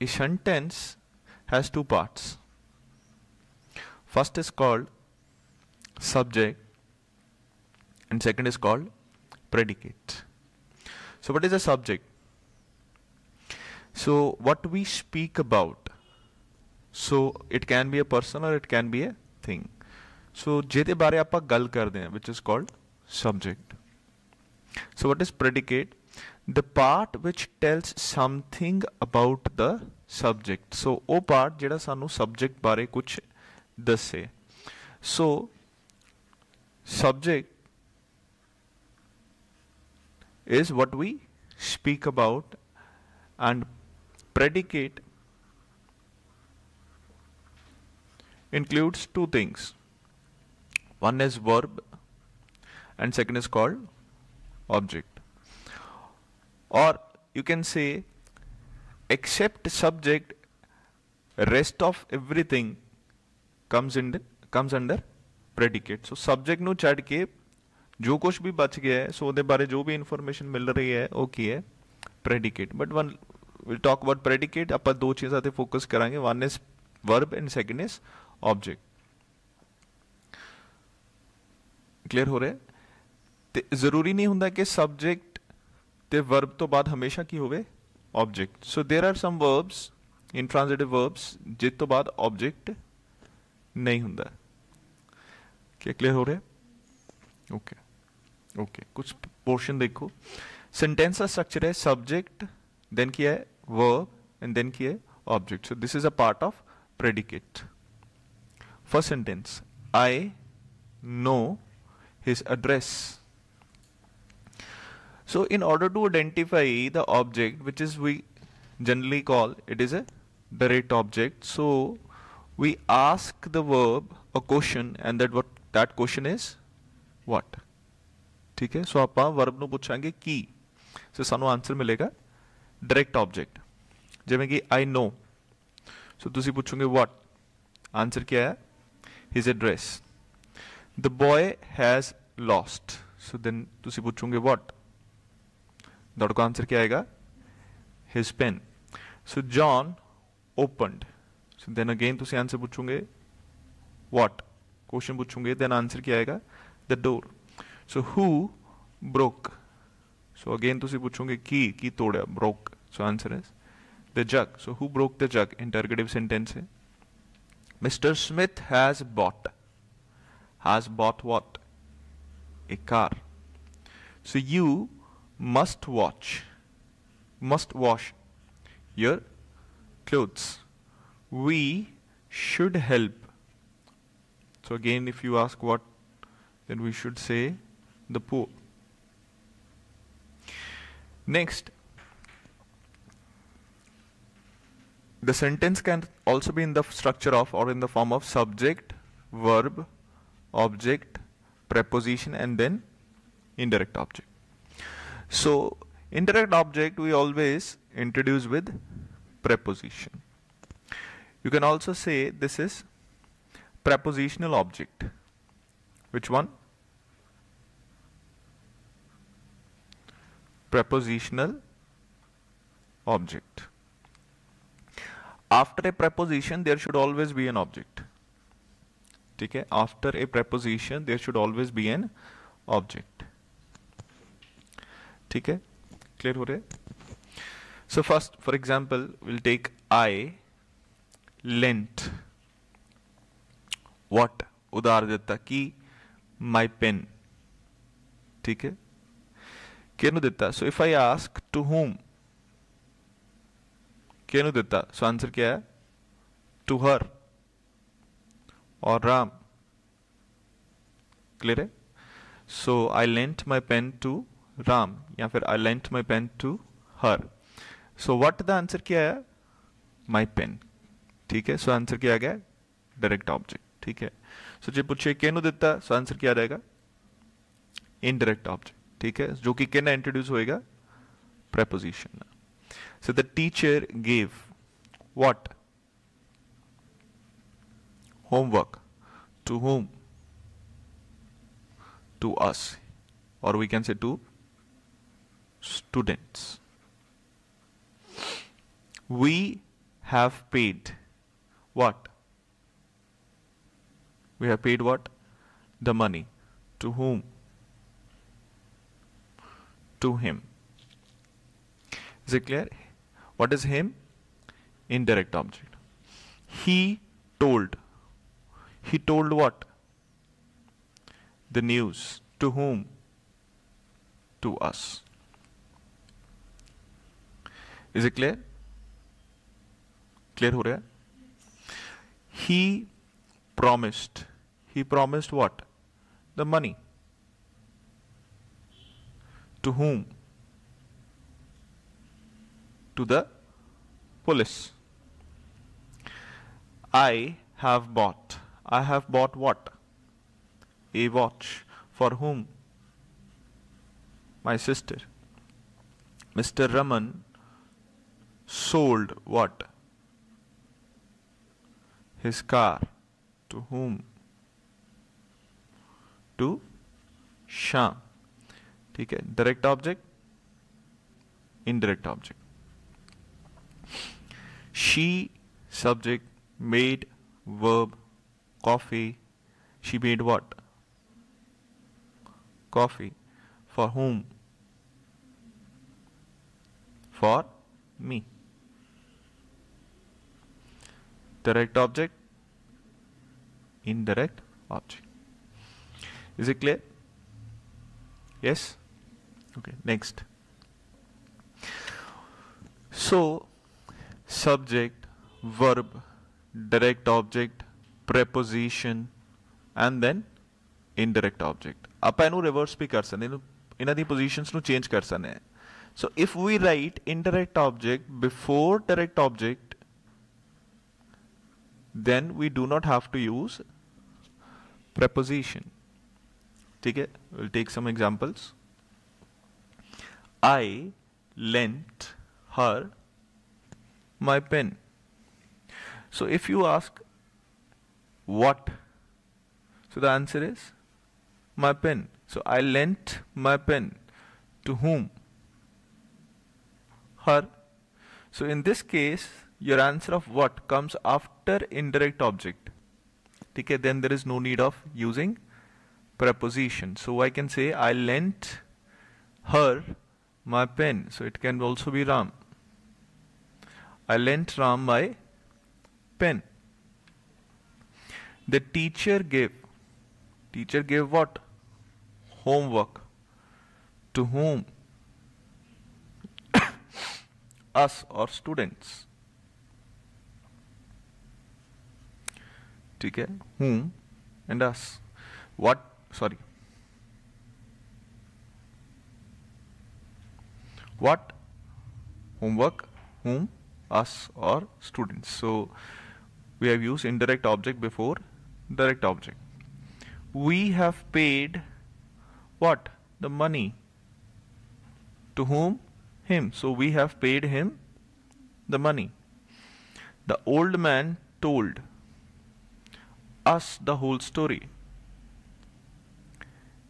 A shunt tense has two parts. First is called subject and second is called predicate. So what is a subject? So what we speak about. So it can be a person or it can be a thing. So jede bare aap gal kar de, which is called subject. So what is predicate? The part which tells something about the subject. So o part jehda sanu subject bare kuch dasse. So subject is what we speak about, and predicate includes two things. One is verb and second is called object. Or you can say, except subject, rest of everything comes under predicate. So subject nu chhad ke जो कुछ भी बच गया है, सो दे बारे जो भी information मिल रही है वो की है predicate. But one will talk about predicate. अपन दो चीज़ों पे फोकस कराएंगे. One is verb and second is object. Clear हो रहे? ते जरूरी नहीं होता कि सब्जेक्ट ते वर्ब तो बाद हमेशा की होवे object. So there are some verbs intransitive verbs जिस तो बाद ऑब्जेक्ट नहीं होता. क्या क्लियर हो रहे? ओके ओके, कुछ पोर्शन देखो. सेंटेंस का स्ट्रक्चर है सब्जेक्ट, देन किया है वर्ब एंड देन किया है object. So this is a part of predicate. First sentence, I know his address. So in order to identify the object which is we generally call it is a direct object. So we ask the verb a question and that question is what. ठीक है. सो आप verb को पूछेंगे की, सो सानू answer मिलेगा direct object. जिवें कि आई नो, सो तुसी पूछोगे वट, आंसर क्या है? His address. The boy has lost, so then तुसी पूछोगे वट, दैट का आंसर क्या आएगा? His pen. So John opened, so then again तुसी आंसर पूछोगे वट, क्वेश्चन पूछोगे, देन आंसर क्या आएगा? The door. So who broke? So again तुसी पूछोगे की तोड़ा, broke. So answer is the jug. So who broke the jug? Interrogative sentence है. Mr. Smith has bought. Has bought what? A car. So you must watch. Must wash your clothes. We should help. So again if you ask what, then we should say the poor. Next, the sentence can also be in the structure of or in the form of subject, verb, object, preposition, and then indirect object. So indirect object we always introduce with preposition. You can also say this is prepositional object. Which one? Prepositional object. After a preposition there should always be an object. ठीक है. After a preposition there should always be an object. ठीक है. Clear हो रहे? So first, for example, we'll take I lent what, उधार देता कि my pen. ठीक है. केनु देता. So if I ask to whom, केनु देता, so answer क्या है? To her or Ram. Clear है? So I lent my pen to Ram, या फिर I lent my pen to her. So what the answer क्या है? My pen. ठीक है. So answer क्या आ गया? Direct object. ठीक है. सो जो पूछे केनु देता, सो आंसर क्या रहेगा? Indirect object. ठीक है. जो कि केना इंट्रोड्यूस होएगा? Preposition. So the teacher gave what homework to home, to us, और we can say to students. We have paid what? We have paid what? The money. To whom? To him. Is it clear? What is him? Indirect object. He told. He told what? The news. To whom? To us. Is it clear? Clear हो रहा है? He promised. He promised what? The money. To whom? To the police. I have bought. I have bought what? A watch. For whom? My sister. Mr. Raman sold what? His car. To whom? To Shyam. ठीक है, direct object, indirect object. She, subject, made, verb, coffee. She made what? Coffee. For whom? For me. Direct object, indirect object. Is it clear? Yes? Okay, next. So, subject, verb, direct object, preposition, and then indirect object. आप इन्हें reverse भी कर सकते हैं, इन दी positions को change कर सकते हैं. So, if we write indirect object before direct object, then we do not have to use preposition. ठीक है, we'll take some examples. I lent her my pen. So if you ask what, so the answer is my pen. So I lent my pen. To whom? Her. So in this case, your answer of what comes after indirect object. Okay, then there is no need of using preposition. So I can say I lent her my pen. So it can also be Ram. I lent Ram my pen. The teacher gave. Teacher gave what? Homework. To whom? Us or students. ठीक है, whom and us. What? Sorry. What? Homework, whom, us or students. So we have used indirect object before direct object. We have paid what? The money. To whom? Him. So we have paid him the money. The old man told us the whole story.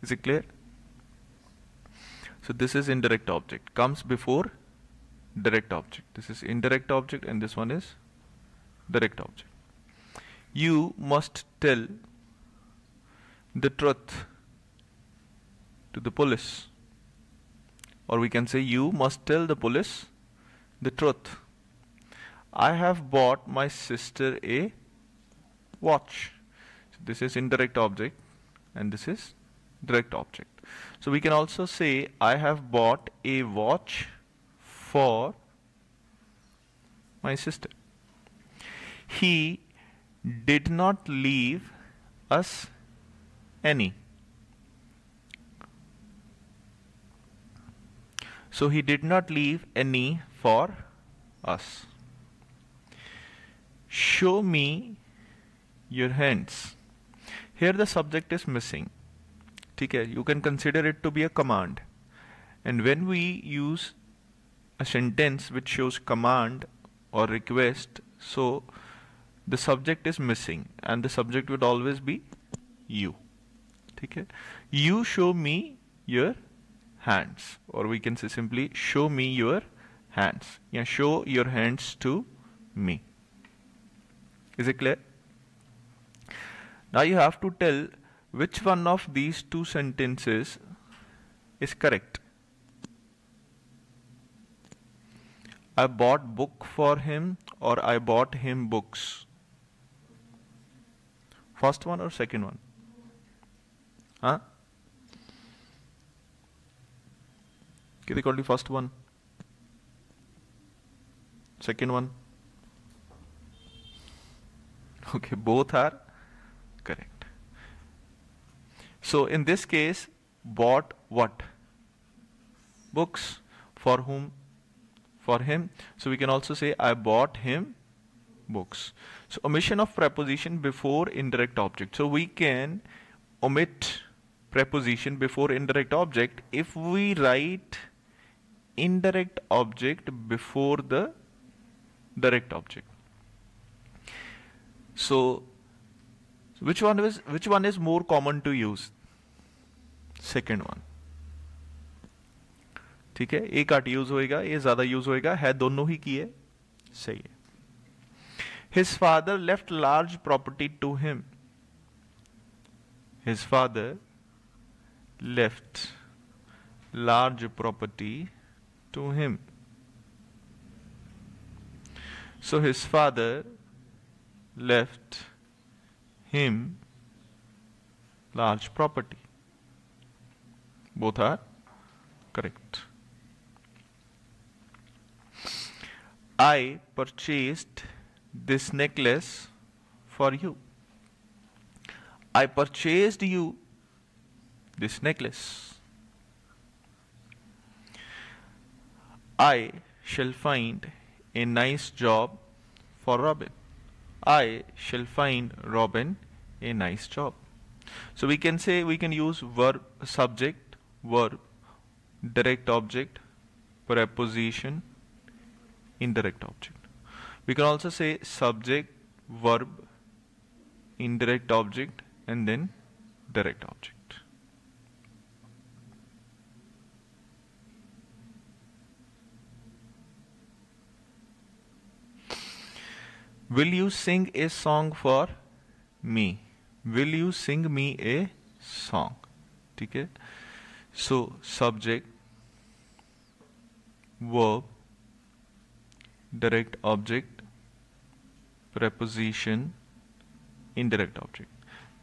Is it clear? So this is indirect object. Comes before direct object. This is indirect object and this one is direct object. You must tell the truth to the police. Or we can say you must tell the police the truth. I have bought my sister a watch. So this is indirect object and this is direct object. So we can also say I have bought a watch for my sister. He did not leave us any. So he did not leave any for us. Show me your hands. Here the subject is missing. You can consider it to be a command, and when we use a sentence which shows command or request, so the subject is missing and the subject would always be you. You show me your hands, or we can say simply show me your hands. Yeah, show your hands to me. Is it clear? Now you have to tell which one of these two sentences is correct. I bought book for him, or I bought him books. First one or second one? Huh? Okay, they called you first one. Second one. Okay, both are correct. So in this case, bought what? Books. For whom? For him. So we can also say I bought him books. So omission of preposition before indirect object. So we can omit preposition before indirect object if we write indirect object before the direct object. So which one is more common to use? Second one. ठीक है, एक आट use होएगा, ये ज्यादा use होएगा, है दोनों ही किए, सही है. His father left large property to him. His father left large property to him. So his father left him large property. Both are correct. I purchased this necklace for you. I purchased you this necklace. I shall find a nice job for Robin. I shall find Robin a nice job. So we can say, we can use verb, subject, verb, direct object, preposition, indirect object. We can also say subject, verb, indirect object, and then direct object. Will you sing a song for me? Will you sing me a song? ठीक है? So subject, verb, direct object, preposition, indirect object.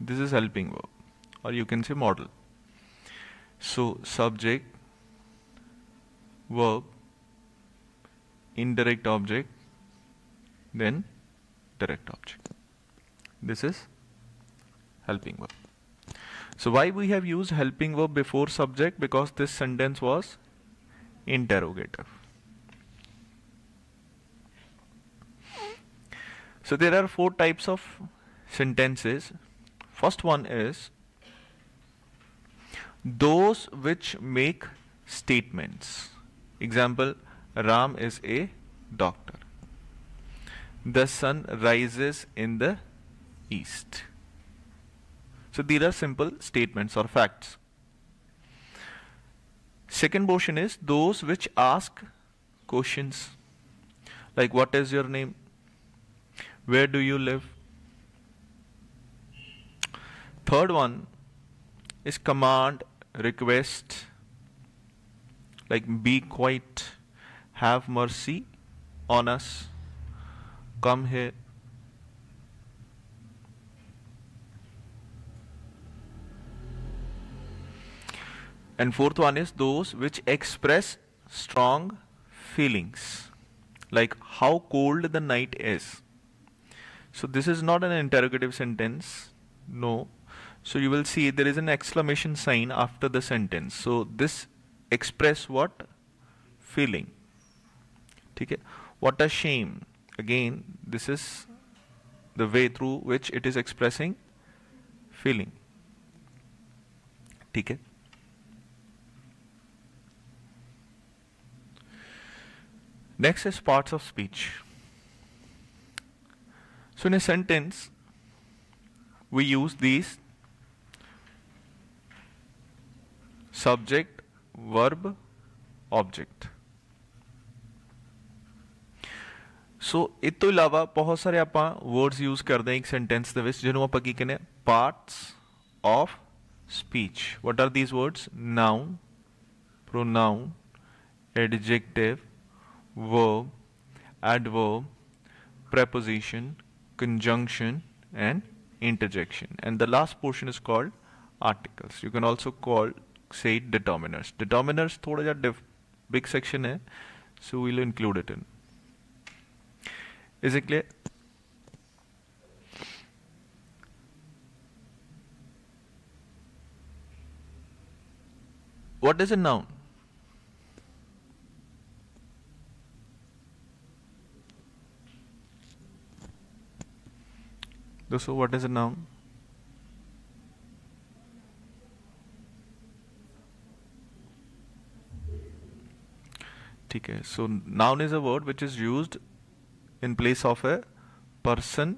This is helping verb, or you can say modal. So subject, verb, indirect object, then direct object. This is helping verb. So why we have used helping verb before subject? Because this sentence was interrogative. So there are four types of sentences. First one is those which make statements. Example, Ram is a doctor. The sun rises in the east. So these are simple statements or facts. Second portion is those which ask questions. Like, what is your name? Where do you live? Third one is command, request, like be quiet, have mercy on us, come here. And fourth one is those which express strong feelings, like how cold the night is. So this is not an interrogative sentence, no. So you will see there is an exclamation sign after the sentence. So this express what? Feeling. Okay? What a shame. Again, this is the way through which it is expressing feeling. Okay? Next is parts of speech. So in a sentence, we use these: subject, verb, object. ਸੋ ਇਸ ਤੋਂ ਇਲਾਵਾ बहुत सारे ਆਪਾਂ words use करते हैं एक sentence ਦੇ ਵਿੱਚ ਜਿਹਨੂੰ ਆਪਾਂ ਕੀ ਕਹਿੰਦੇ ਆ parts of speech what are these words noun pronoun adjective verb adverb preposition conjunction and interjection and the last portion is called articles you can also call say determiners thoda ja big section hai so we'll include it in is it clear what is a noun So what is a noun? ठीक है so noun is a word which is used in place of a person,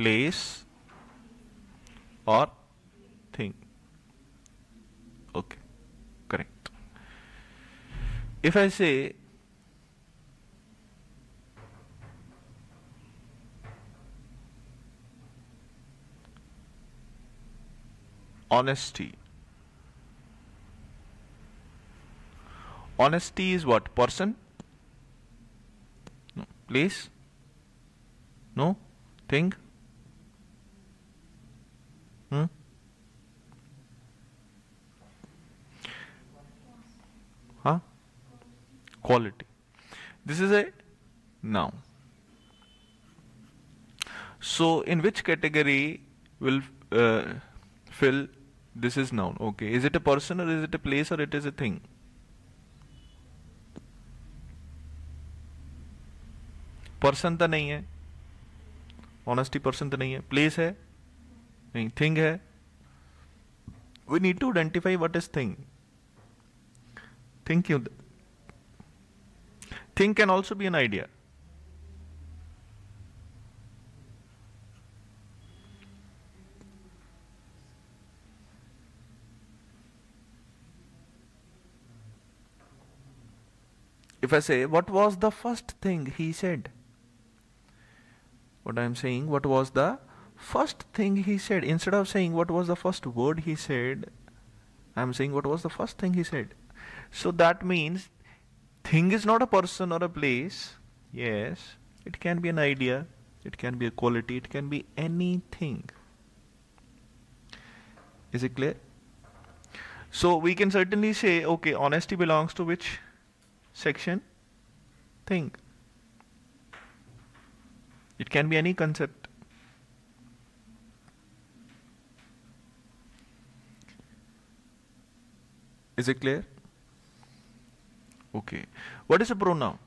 place or thing. Okay, correct. If I say honesty honesty is what person no place no thing quality this is a noun so in which category will fill This is noun. Okay. Is it a person or is it a place or it is a thing? Person तो नहीं है. Honesty person तो नहीं है. Place है. नहीं. Thing है. We need to identify what is thing. Thing क्यों? Thing can also be an idea. If I say, what was the first thing he said? What I am saying, what was the first thing he said? Instead of saying, what was the first word he said, I am saying, what was the first thing he said? So that means, thing is not a person or a place. Yes, it can be an idea, it can be a quality, it can be anything. Is it clear? So we can certainly say, okay, honesty belongs to which? Section thing it can be any concept is it clear okay what is a pronoun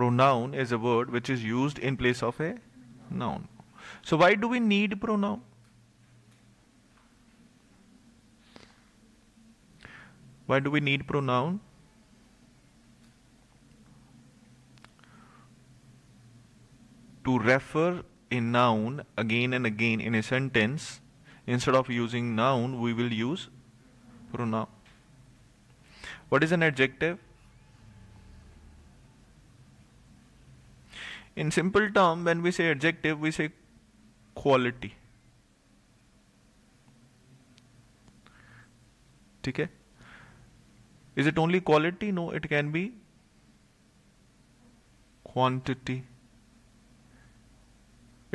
pronoun is a word which is used in place of a noun so why do we need pronoun Why do we need pronoun? To refer a noun again and again in a sentence, instead of using noun, we will use pronoun. What is an adjective? In simple term, when we say adjective, we say quality. Okay? Is it only quality? No, it can be quantity.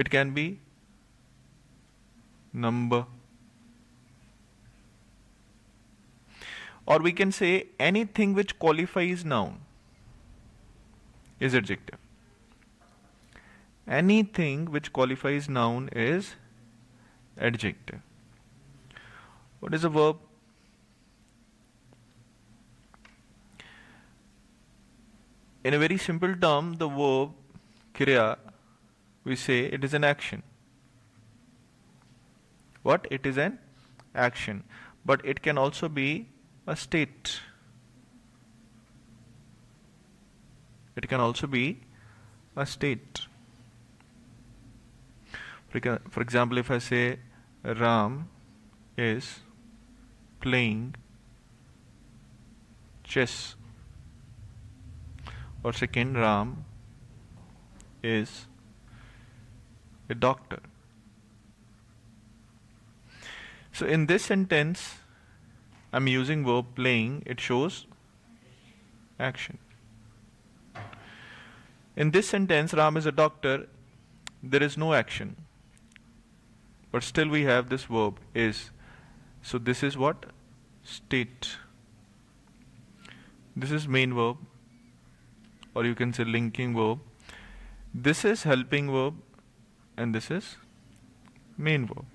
It can be number. Or we can say anything which qualifies noun is adjective. Anything which qualifies noun is adjective. What is a verb? In a very simple term, the verb kriya, we say it is an action. What? It is an action. But it can also be a state. It can also be a state. For example, if I say Ram is playing chess, or second, Ram is a doctor. So in this sentence, I'm using verb playing. It shows action. In this sentence, Ram is a doctor. There is no action, but still we have this verb is. So this is what? State. This is main verb, or you can say linking verb. This is helping verb, and this is main verb.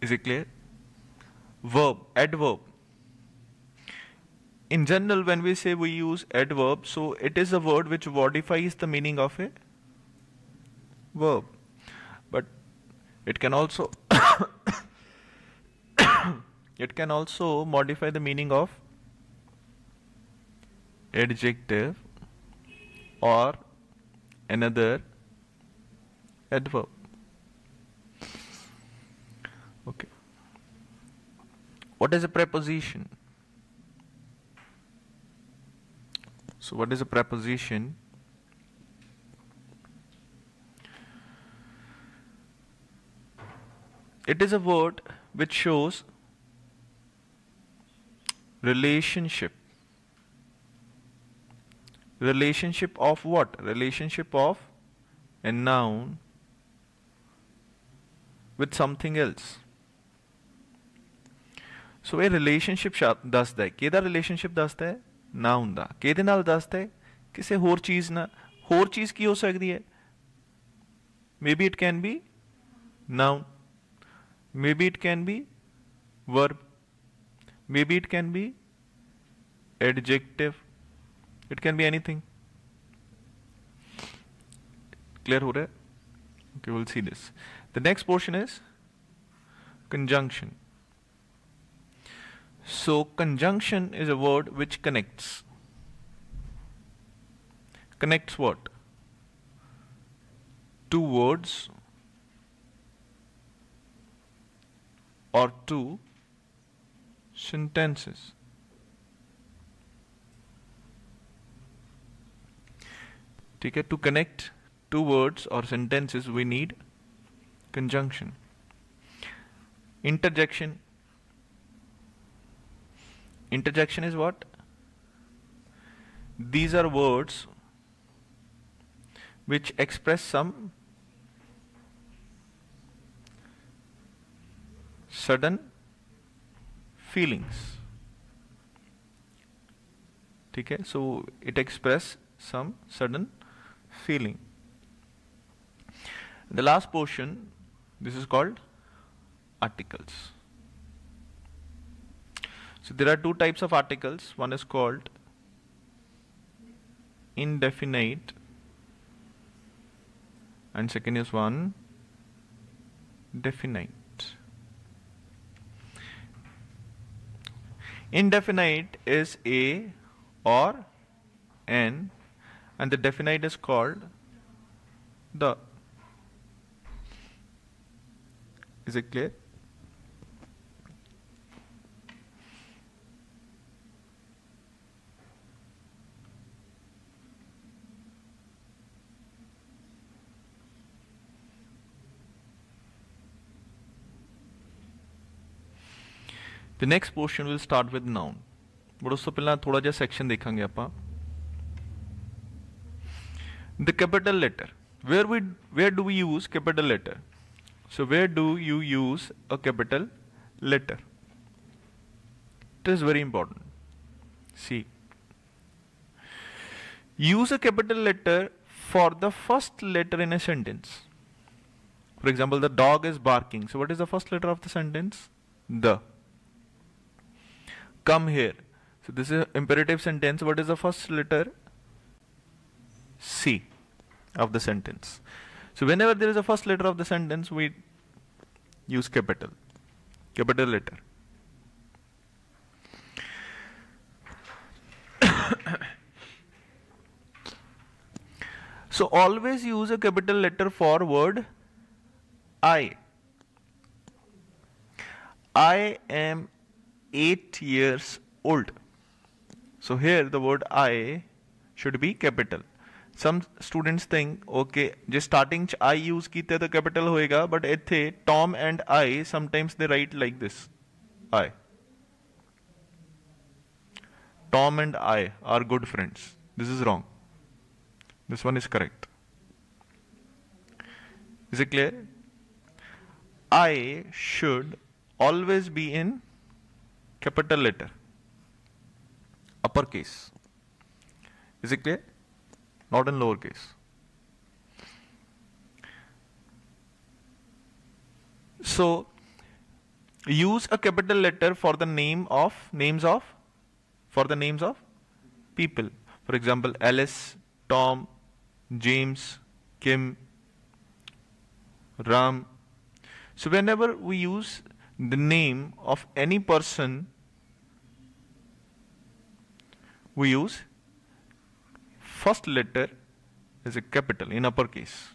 Is it clear? Verb, adverb. In general, when we say we use adverb, so it is a word which modifies the meaning of a verb. But it can also it can also modify the meaning of adjective or another adverb. Okay. What is a preposition? So what is a preposition? It is a word which shows relationship. Relationship of what? Relationship of a noun with something else. So a relationship dasda hai. Keda relationship dasda hai? Noun da. Kede naal dasda hai? Kise hor cheez na. Hor cheez ki ho sakdi hai? Maybe it can be noun. Maybe it can be verb. Maybe it can be adjective. It can be anything. Clear ho raha hai? Okay, we'll see this. The next portion is conjunction. So conjunction is a word which connects. Connects what? Two words or two sentences. To connect two words or sentences, we need conjunction. Interjection. Interjection is what? These are words which express some sudden feelings. Okay, so it expresses some sudden feeling. The last portion, this is called articles. So there are two types of articles. One is called indefinite and second is one definite. Indefinite is a or an, and the definite is called the. Is it clear? The next portion will start with noun. But उससे पहले थोड़ा जा section देखेंगे आपा. The capital letter. Where do we use capital letter? So where do you use a capital letter? It is very important. See. Use a capital letter for the first letter in a sentence. For example, the dog is barking. So what is the first letter of the sentence? The. Come here. So this is an imperative sentence. What is the first letter? C of the sentence. So whenever there is a first letter of the sentence, we use capital letter. So always use a capital letter for word I. I am 8 years old. So here the word I should be capital. Some students think, okay, just starting I use kite the capital hoega, but ethe Tom and I, sometimes they write like this, I. Tom and I are good friends. This is wrong. This one is correct. Is it clear? I should always be in capital letter, uppercase. Is it clear? Not in lowercase. So use a capital letter for the names of people. For example, Alice, Tom, James, Kim, Ram. So whenever we use the name of any person, we use first letter as a capital in uppercase.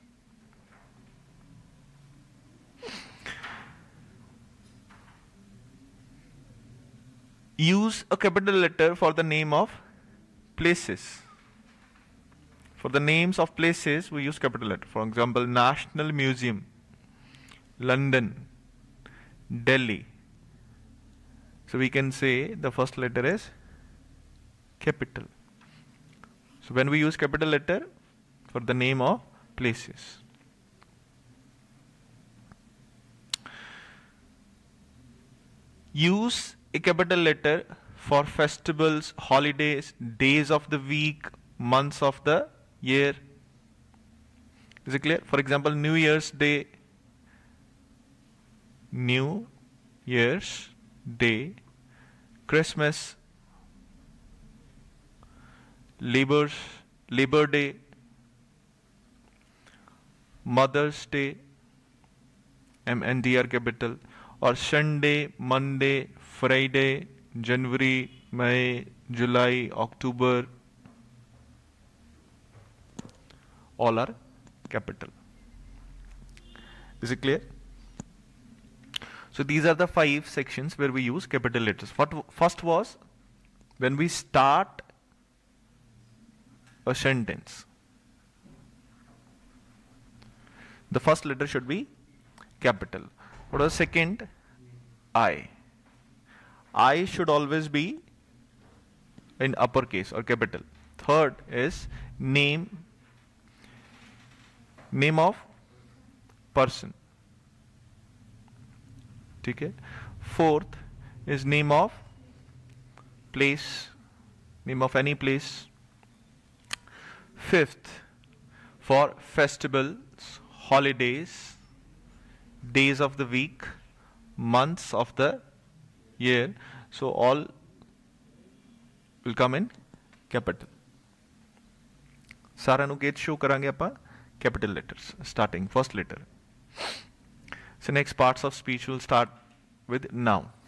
Use a capital letter for the name of places. For the names of places we use capital letter. For example, National Museum, London, Delhi. So we can say the first letter is capital. So when we use capital letter for the name of places. Use a capital letter for festivals, holidays, days of the week, months of the year. Is it clear? For example, New Year's Day. New Year's Day. Christmas. Labor Day, Mother's Day, MNDR capital, or Sunday, Monday, Friday, January, May, July, October, all are capital. Is it clear? So these are the 5 sections where we use capital letters. First was when we start a sentence, the first letter should be capital. What is second? I should always be in uppercase or capital. Third is name of person. Okay. Fourth is name of place, name of any place. Fifth, for festivals, holidays, days of the week, months of the year. So all will come in capital. सारा अनुकेत show करांगे अपा capital letters starting first letter. So next parts of speech will start with noun.